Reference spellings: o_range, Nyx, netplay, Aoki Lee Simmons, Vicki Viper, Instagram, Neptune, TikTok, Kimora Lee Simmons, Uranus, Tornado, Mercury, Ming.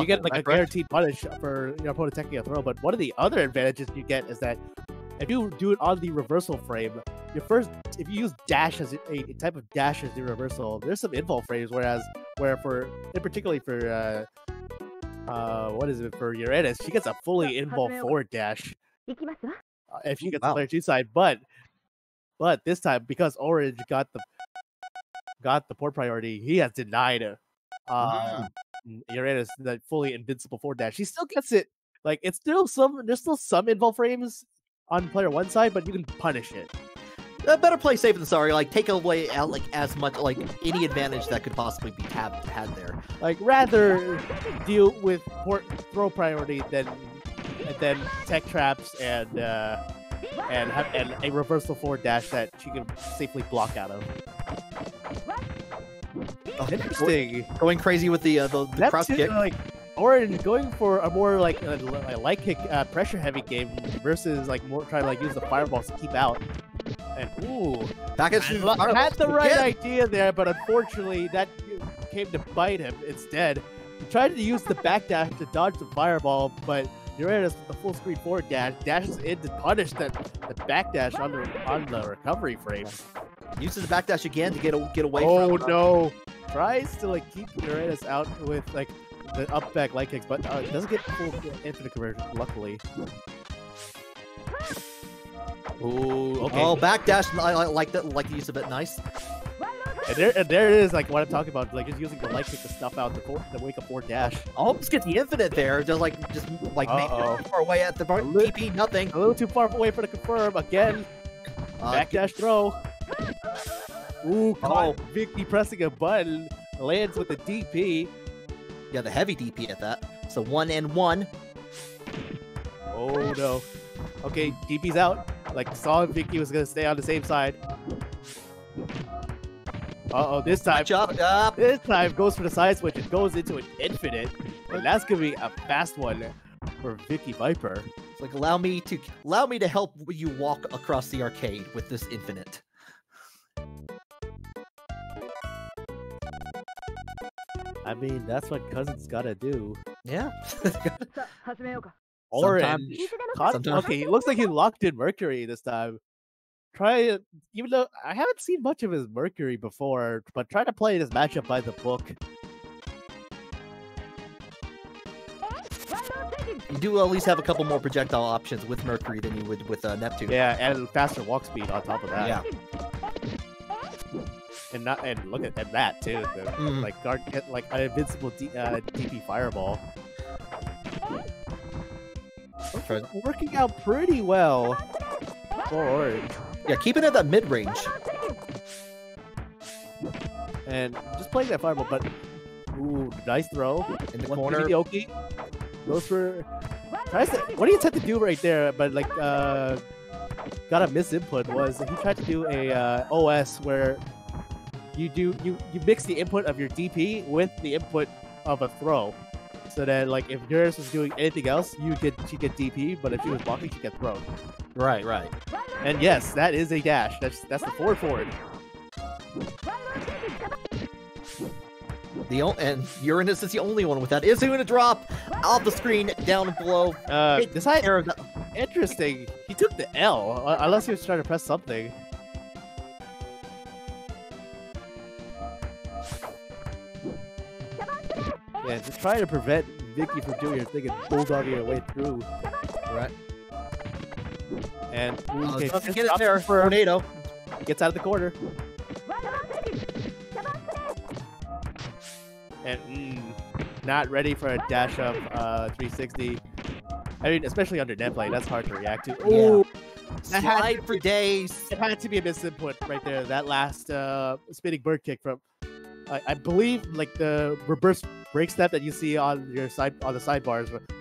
you get like a guaranteed punish for your opponent taking a throw. But one of the other advantages you get is that if you do it on the reversal frame, your first, if you use dash as a type of dash as the reversal, there's some invul frames. For Uranus, she gets a fully invul forward dash if she gets the player two side. But this time, because Orange got the port priority, he has denied Uranus that fully invincible forward dash. She still gets it. Like, it's still there's still some invul frames on player one side, but you can punish it. Better play safe than sorry. Like, take away as much any advantage that could possibly be had there. Like, rather deal with port throw priority than tech traps and a reversal forward dash that she can safely block out of. Oh, interesting. Going crazy with the cross kick. Orange going for a more a light kick pressure heavy game versus more trying to use the fireballs to keep out. And ooh, back at had the right idea there, but unfortunately that came to bite him instead. He tried to use the back dash to dodge the fireball, but Uranus with the full screen forward dash dashes in to punish the back dash on the recovery frame. Uses the back dash again to get away. Oh no! Tries to keep Uranus out with the up back light kicks, but it doesn't get full infinite conversion, luckily. Ooh, okay. Oh, backdash, I like the use of it, nice. And there it is, what I'm talking about, just using the light kick to stuff out the wake up forward dash. Almost get the infinite there, just make it far away at the bar, TP, nothing. A little too far away for the confirm, again. Backdash throw. Ooh, caught Vicky pressing a button, lands with the DP. Yeah, the heavy DP at that. So 1 and 1. Oh no. Okay, DP's out. Saw Vicky was gonna stay on the same side. Uh-oh, this time. This time goes for the side switch. It goes into an infinite, and that's gonna be a fast one for Vicki Viper. It's allow me to help you walk across the arcade with this infinite. I mean, that's what Cousin's gotta do. Yeah. Orange. Sometimes. Okay, it looks like he locked in Mercury this time. Even though I haven't seen much of his Mercury before, but try to play this matchup by the book. You do at least have a couple more projectile options with Mercury than you would with Neptune. Yeah, and faster walk speed on top of that. Yeah. And look at that too. An invincible DP fireball. Working out pretty well. Orange. Yeah, keeping it at that mid range. And just playing that fireball, but ooh, nice throw in the corner. Goes for. What do you tend to do right there? But got a misinput was he tried to do a OS where. You mix the input of your DP with the input of a throw, so that if Uranus was doing anything else, she get DP, but if she was blocking, she get thrown. Right. And yes, that is a dash. That's the forward. And Uranus is the only one with that. Is he gonna drop off the screen down below? Interesting. He took the L unless he was trying to press something. Yeah, just trying to prevent Vicky from doing her thing and bulldogging her way through. Right. And okay, get it there for Tornado. Gets out of the corner. And not ready for a dash up 360. I mean, especially under net play, that's hard to react to. Ooh, yeah. Slide for days. It had to be a misinput right there. That last spinning bird kick from, I believe, the reverse break step that you see on the sidebars